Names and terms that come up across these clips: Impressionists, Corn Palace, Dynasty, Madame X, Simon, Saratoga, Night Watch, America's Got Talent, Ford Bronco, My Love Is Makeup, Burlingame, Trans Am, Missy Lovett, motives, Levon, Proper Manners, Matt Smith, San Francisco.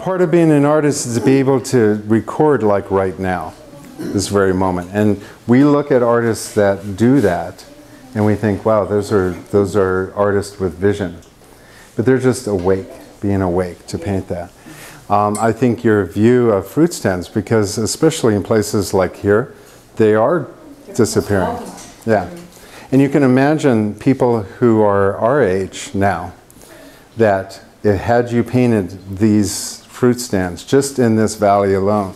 part of being an artist is to be able to record like right now, this very moment. And we look at artists that do that and we think, wow, those are artists with vision. But they're just awake, being awake to paint that. I think your view of fruit stands, because especially in places like here, they are disappearing. Yeah. And you can imagine people who are our age now, that had you painted these fruit stands just in this valley alone,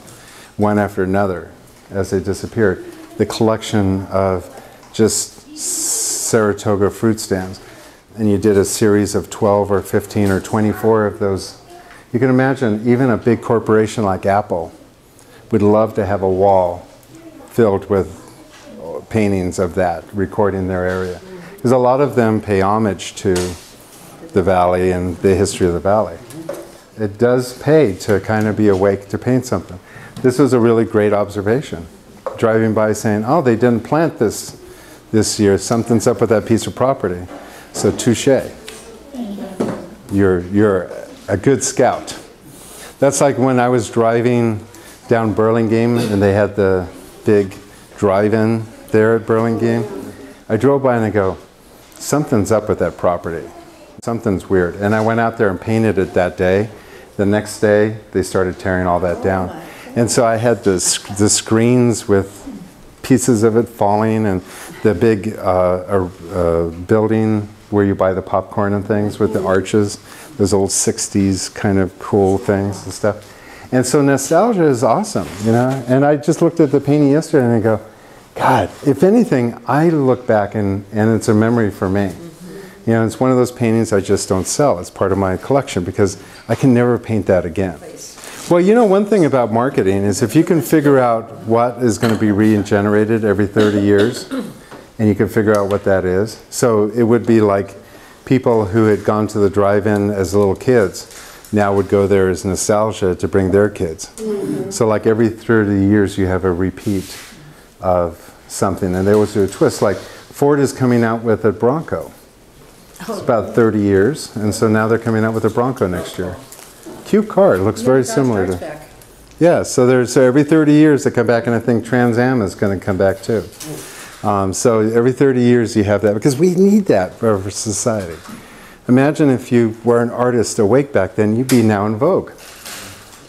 one after another, as they disappeared, the collection of just Saratoga fruit stands, and you did a series of 12 or 15 or 24 of those, you can imagine even a big corporation like Apple would love to have a wall filled with paintings of that, recording their area. Because a lot of them pay homage to the valley and the history of the valley. It does pay to kind of be awake to paint something. This was a really great observation. Driving by saying, oh, they didn't plant this year. Something's up with that piece of property. So touche. You're a good scout. That's like when I was driving down Burlingame and they had the big drive-in there at Burlingame. I drove by and I go, something's up with that property. Something's weird. And I went out there and painted it that day. The next day, they started tearing all that down. And so I had the screens with pieces of it falling, and the big building where you buy the popcorn and things with the arches, those old 60s kind of cool things and stuff. And so nostalgia is awesome, you know? And I just looked at the painting yesterday and I go, God, if anything, I look back and it's a memory for me. You know, it's one of those paintings I just don't sell. It's part of my collection because I can never paint that again. Well, you know, one thing about marketing is if you can figure out what is going to be regenerated every 30 years, and you can figure out what that is. So it would be like people who had gone to the drive-in as little kids now would go there as nostalgia to bring their kids. Mm-hmm. So like every 30 years you have a repeat of something, and they always do a twist. Like Ford is coming out with a Bronco. It's about 30 years, and so now they're coming out with a Bronco next year. Cute car, it looks very similar to. Yeah, so there's every 30 years they come back, and I think Trans Am is going to come back too. So every 30 years you have that, because we need that for society. Imagine if you were an artist awake back then, you'd be now in vogue.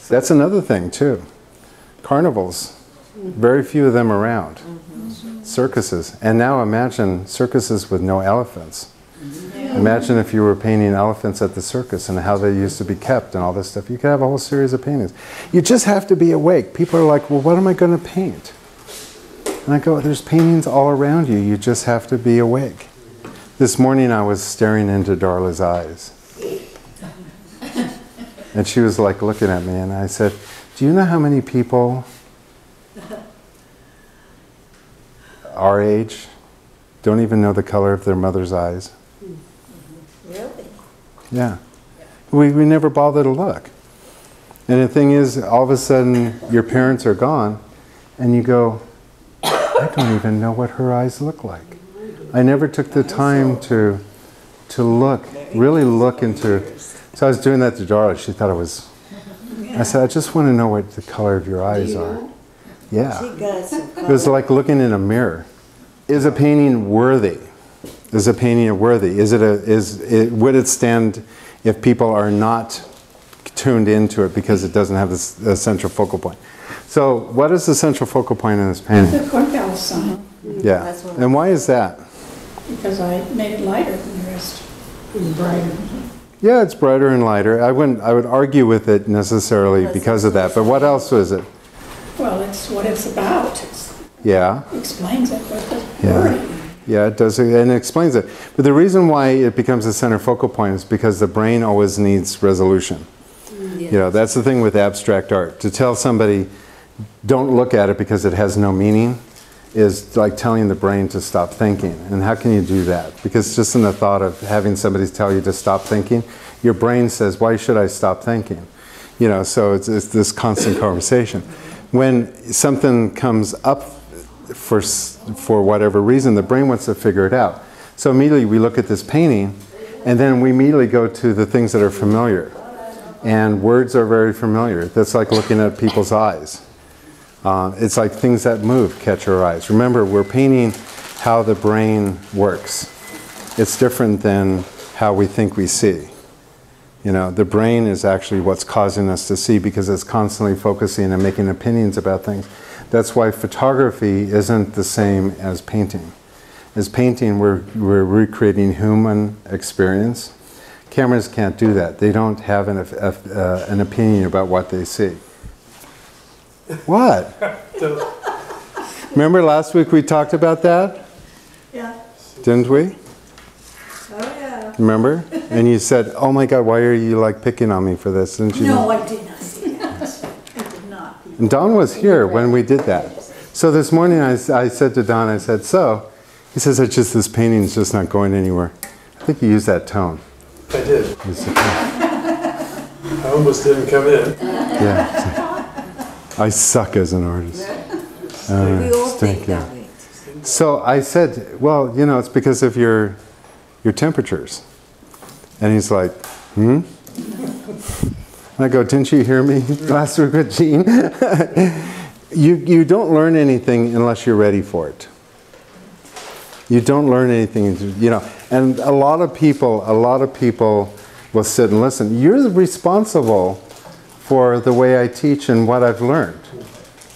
That's another thing too. Carnivals, very few of them around. Circuses, and now imagine circuses with no elephants. Imagine if you were painting elephants at the circus and how they used to be kept and all this stuff. You could have a whole series of paintings. You just have to be awake. People are like, well, what am I going to paint? And I go, there's paintings all around you. You just have to be awake. This morning I was staring into Darla's eyes. And she was like looking at me, and I said, do you know how many people our age don't even know the color of their mother's eyes? Really? Yeah. We never bother to look. And the thing is, all of a sudden your parents are gone and you go, I don't even know what her eyes look like. I never took the time to look, really look into. So I was doing that to Darla. She thought it was. I said, I just want to know what the color of your eyes are. Yeah. It was like looking in a mirror. Is a painting worthy? Is a painting worthy? Would it stand if people are not tuned into it because it doesn't have this central focal point? So what is the central focal point in this painting? The Corn Palace. Yeah. And why is that? Because I made it lighter than the rest. It's brighter. Yeah, it's brighter and lighter. I would argue with it necessarily because of that, but what else is it? Well, it's what it's about. It explains it, but it's boring. Yeah, it does, and it explains it. But the reason why it becomes a center focal point is because the brain always needs resolution. Yes. You know, that's the thing with abstract art. To tell somebody, don't look at it because it has no meaning, is like telling the brain to stop thinking. And how can you do that? Because just in the thought of having somebody tell you to stop thinking, your brain says, why should I stop thinking? You know, so it's this constant conversation. When something comes up for whatever reason, the brain wants to figure it out. So immediately we look at this painting, and then we immediately go to the things that are familiar. And words are very familiar. That's like looking at people's eyes. It's like things that move catch our eyes. Remember, we're painting how the brain works. It's different than how we think we see. You know, the brain is actually what's causing us to see because it's constantly focusing and making opinions about things. That's why photography isn't the same as painting. As painting, we're recreating human experience. Cameras can't do that. They don't have an opinion about what they see. What? Remember last week we talked about that? Yeah. Didn't we? Oh, yeah. Remember? And you said, oh my God, why are you like picking on me for this? Didn't you? No, I did not see that. I did not. And Don was here when we did that. So this morning I said to Don, I said, so, he says, it's just this painting's just not going anywhere. I think you used that tone. I did. I almost didn't come in. Yeah. So I suck as an artist. We all think that way. So I said, well, you know, it's because of your temperatures. And he's like, hmm? And I go, didn't you hear me last week with Gene? You don't learn anything unless you're ready for it. You don't learn anything, you know. And a lot of people will sit and listen. You're responsible for the way I teach and what I've learned.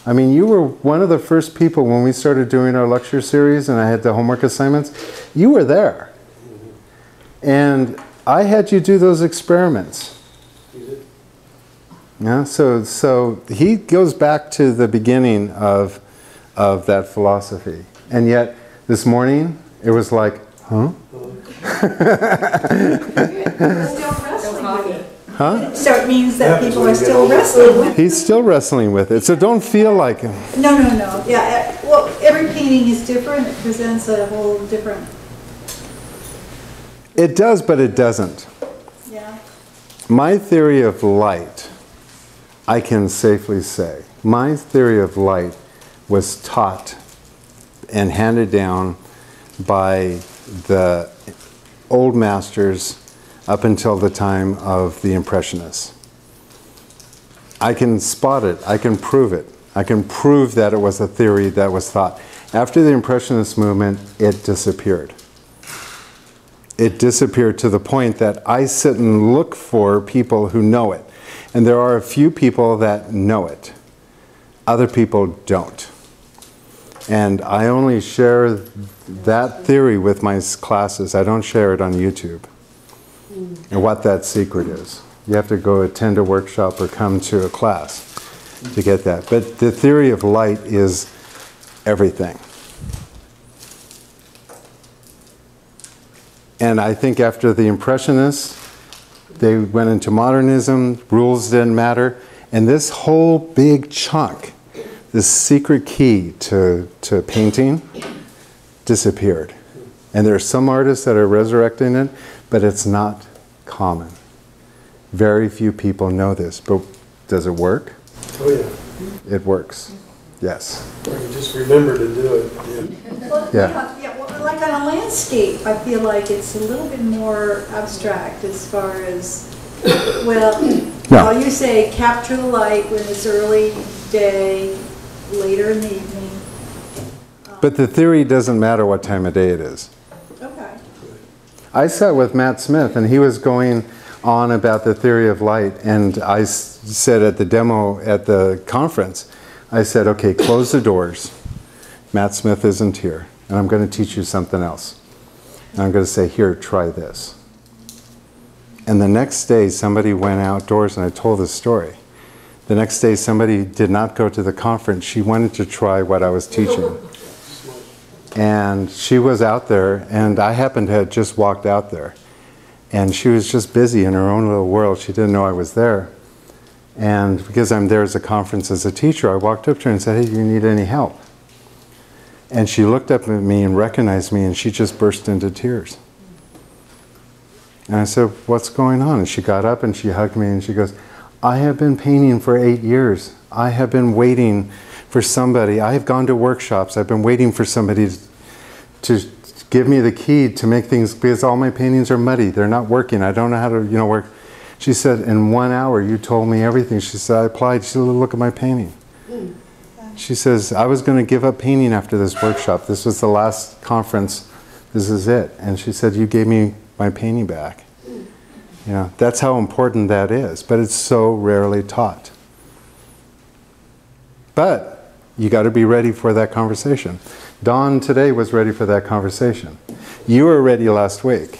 I mean, you were one of the first people when we started doing our lecture series and I had the homework assignments. You were there. And I had you do those experiments. Yeah, so he goes back to the beginning of that philosophy. And yet, this morning, it was like, huh? Huh? So it means that people are still wrestling with it. He's still wrestling with it, so don't feel like him. No. Yeah, well, every painting is different. It presents a whole different... It does, but it doesn't. Yeah. My theory of light, I can safely say, my theory of light was taught and handed down by the old masters up until the time of the Impressionists. I can spot it. I can prove it. I can prove that it was a theory that was thought. After the Impressionist movement, it disappeared. It disappeared to the point that I sit and look for people who know it. And there are a few people that know it. Other people don't. And I only share that theory with my classes. I don't share it on YouTube. And what that secret is. You have to go attend a workshop or come to a class to get that. But the theory of light is everything. And I think after the Impressionists, they went into modernism, rules didn't matter. And this whole big chunk, this secret key to painting disappeared. And there are some artists that are resurrecting it, but it's not common. Very few people know this, but does it work? Oh yeah. It works, yes. Or you just remember to do it. Yeah. Well, yeah. Yeah, well, like on a landscape, I feel like it's a little bit more abstract as far as, well, no. You say capture the light when it's early day, later in the evening. But the theory doesn't matter what time of day it is. Okay. I sat with Matt Smith and he was going on about the theory of light, and I said at the demo at the conference, I said, okay, close the doors. Matt Smith isn't here and I'm going to teach you something else. And I'm going to say, here, try this. And the next day somebody went outdoors and I told this story. The next day, somebody did not go to the conference. She wanted to try what I was teaching. And she was out there, and I happened to have just walked out there. And she was just busy in her own little world. She didn't know I was there. And because I'm there as a conference as a teacher, I walked up to her and said, hey, do you need any help? And she looked up at me and recognized me, and she just burst into tears. And I said, what's going on? And she got up and she hugged me, and she goes, I have been painting for 8 years. I have been waiting for somebody. I have gone to workshops. I've been waiting for somebody to give me the key to make things, because all my paintings are muddy. They're not working. I don't know how to, you know, work. She said, in 1 hour, you told me everything. She said, I applied. She said, look at my painting. She says, I was going to give up painting after this workshop. This was the last conference. This is it. And she said, you gave me my painting back. You know, that's how important that is. But it's so rarely taught. But you got to be ready for that conversation. Dawn today was ready for that conversation. You were ready last week.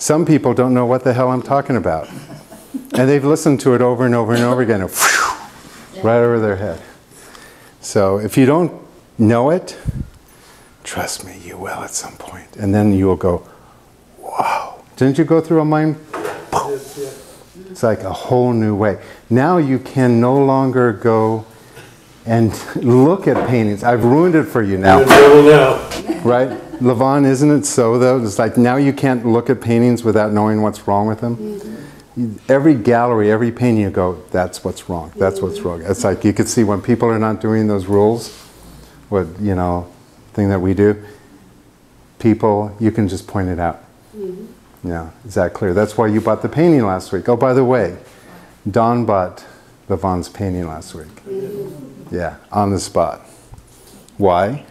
Some people don't know what the hell I'm talking about. And they've listened to it over and over and over again, and whew, right over their head. So if you don't know it, trust me, you will at some point. And then you will go, wow. Didn't you go through a mind? It's like a whole new way. Now you can no longer go and look at paintings. I've ruined it for you now. Right? Levon, isn't it so, though? It's like now you can't look at paintings without knowing what's wrong with them. Mm-hmm. Every gallery, every painting, you go, that's what's wrong, that's what's wrong. It's like you could see when people are not doing those rules, what, you know, thing that we do, people, you can just point it out. Mm-hmm. Yeah, is that clear? That's why you bought the painting last week. Oh, by the way, Don bought Levon's painting last week. Mm-hmm. Yeah, on the spot. Why?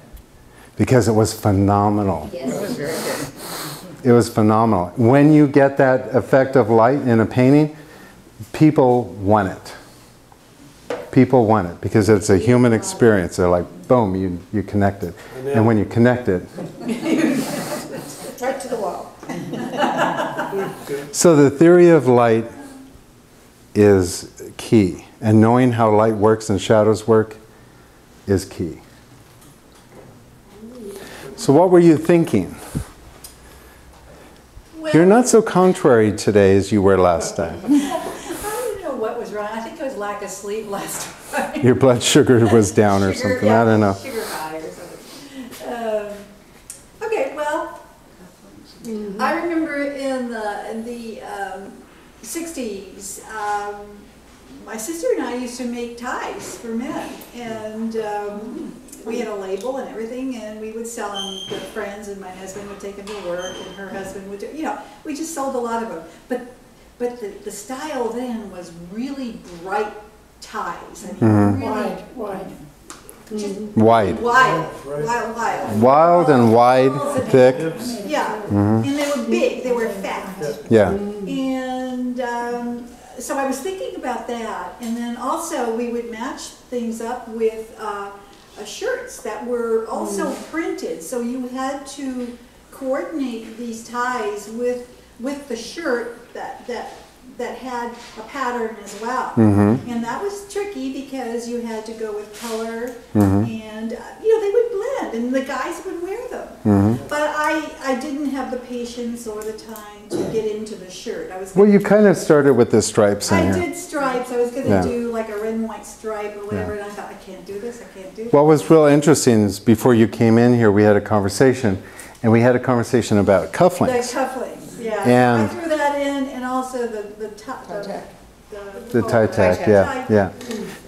Because it was phenomenal. Yes, it was very good. It was phenomenal. When you get that effect of light in a painting, people want it. People want it because it's a human experience. They're like, boom, you connect it. And when you connect it, right to the wall. So the theory of light is key. And knowing how light works and shadows work is key. So what were you thinking? Well, you're not so contrary today as you were last time. I don't know what was wrong. I think it was lack of sleep last time. Your blood sugar was down or something. Yeah, I don't know. Sugar high or something. Okay, well, mm-hmm. I remember in the 60s, my sister and I used to make ties for men, and we had a label and everything, and we would sell them to friends, and my husband would take them to work, and her husband would do, you know, we just sold a lot of them. But the style then was really bright ties. I mean, mm-hmm. Wide. Just wide. Wild. Wild and wide, thick. Yeah, mm-hmm. And they were big, they were fat. Yeah. And so I was thinking about that, and then also we would match things up with shirts that were also printed, so you had to coordinate these ties with the shirt that had a pattern as well. Mm-hmm. And that was tricky because you had to go with color, mm-hmm. and you know, they would blend, and the guys would wear them. Mm-hmm. But I didn't have the patience or the time to get into the shirt. Well, you kind of started with the stripes. I did stripes. I was going to do like a red and white stripe or whatever, and I thought, I can't do this, I can't do this. What was real interesting is before you came in here, we had a conversation, and we had a conversation about cufflinks. The cufflinks, yeah. And I threw that in, and also the tie tack, yeah.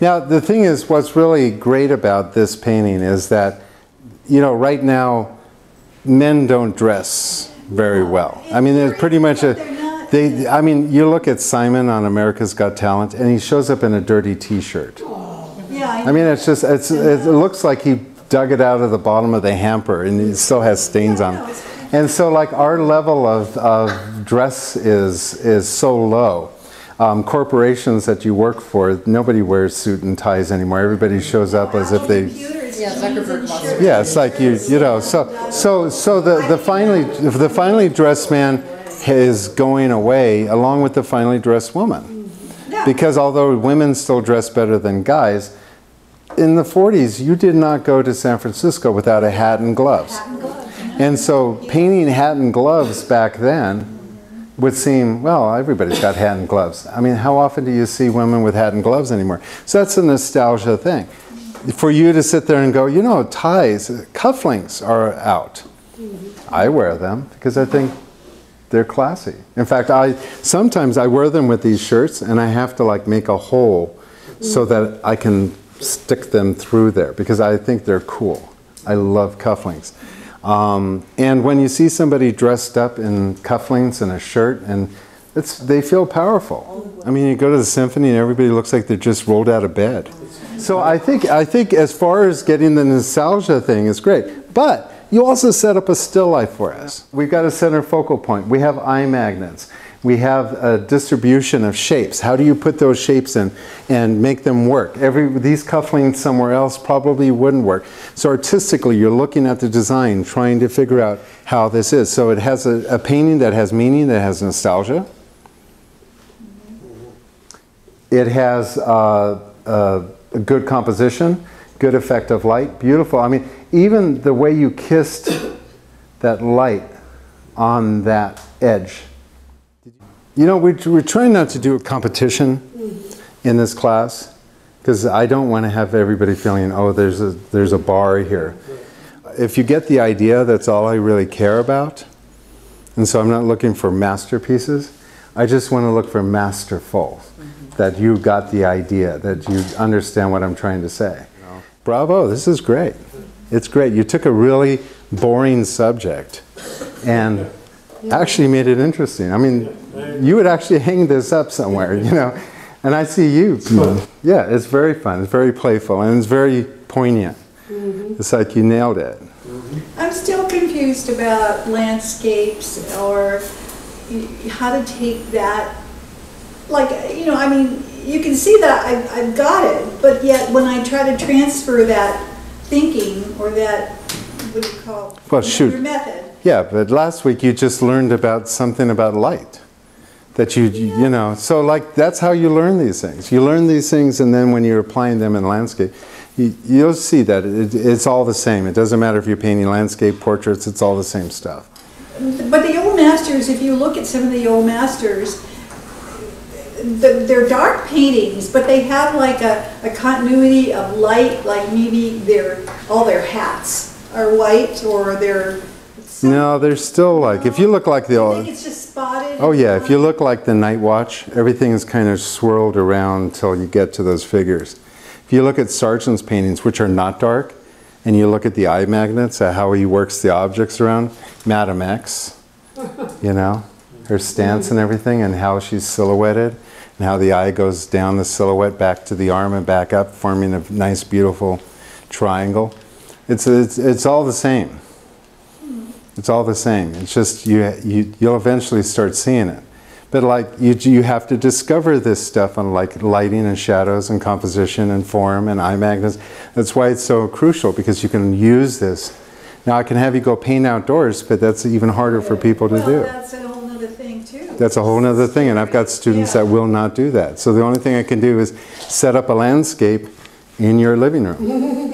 Now, the thing is, what's really great about this painting is that, you know, right now, men don't dress very well. I mean, there's pretty much I mean, you look at Simon on America's Got Talent, and he shows up in a dirty T-shirt. I mean, it's just, it looks like he dug it out of the bottom of the hamper, and it still has stains on it. And so, like, our level of dress is so low. Corporations that you work for, nobody wears suit and ties anymore. Everybody shows up as if they. Yeah, it's like you know. So the finely dressed man is going away, along with the finely dressed woman, because although women still dress better than guys, in the 40s you did not go to San Francisco without a hat and gloves. And so painting hat and gloves back then would seem, well, everybody's got hat and gloves. I mean, how often do you see women with hat and gloves anymore? So that's a nostalgia thing. For you to sit there and go, you know, ties, cufflinks are out. I wear them because I think they're classy. In fact, sometimes I wear them with these shirts, and I have to like make a hole so that I can stick them through there because I think they're cool. I love cufflinks. And when you see somebody dressed up in cufflinks and a shirt, and They feel powerful. I mean, you go to the symphony and everybody looks like they just rolled out of bed. So I think as far as getting the nostalgia thing is great, but you also set up a still life for us. We've got a center focal point. We have eye magnets. We have a distribution of shapes. How do you put those shapes in and make them work? These cufflinks somewhere else probably wouldn't work. So artistically, you're looking at the design, trying to figure out how this is. So it has a painting that has meaning, that has nostalgia. It has a good composition, good effect of light, beautiful. I mean, even the way you kissed that light on that edge. You know, we're trying not to do a competition in this class because I don't want to have everybody feeling, oh, there's a bar here. If you get the idea, that's all I really care about. And so I'm not looking for masterpieces. I just want to look for masterful, that you got the idea, that you understand what I'm trying to say. No. Bravo, this is great. It's great. You took a really boring subject and actually made it interesting. I mean, you would actually hang this up somewhere, you know. And I see you. Yeah, it's very fun. It's very playful and it's very poignant. It's like you nailed it. I'm still confused about landscapes or how to take that. Like, you know, I mean, you can see that I've got it, but yet when I try to transfer that thinking or that, what do you call it? Well, shoot. Your method. Yeah, but last week you just learned about something about light. That you know, so like that's how you learn these things. You learn these things and then when you're applying them in landscape, you'll see that it's all the same. It doesn't matter if you're painting landscape, portraits, it's all the same stuff. But the old masters, if you look at some of the old masters, they're dark paintings, but they have like a continuity of light, like maybe all their hats are white or they're... No, they're still like, if you look like the old... I think it's just spotted. Oh yeah, if you look like the Night Watch, everything is kind of swirled around until you get to those figures. If you look at Sargent's paintings, which are not dark, and you look at the eye magnets, how he works the objects around, Madame X, you know, her stance and everything, and how she's silhouetted. And how the eye goes down the silhouette back to the arm and back up, forming a nice, beautiful triangle. It's all the same. It's all the same. It's just you'll eventually start seeing it. But like you have to discover this stuff on like lighting and shadows and composition and form and eye magnets. That's why it's so crucial because you can use this. Now I can have you go paint outdoors, but that's even harder for people to do. That's a whole other thing too. That's a whole other thing, and I've got students that will not do that. So the only thing I can do is set up a landscape in your living room.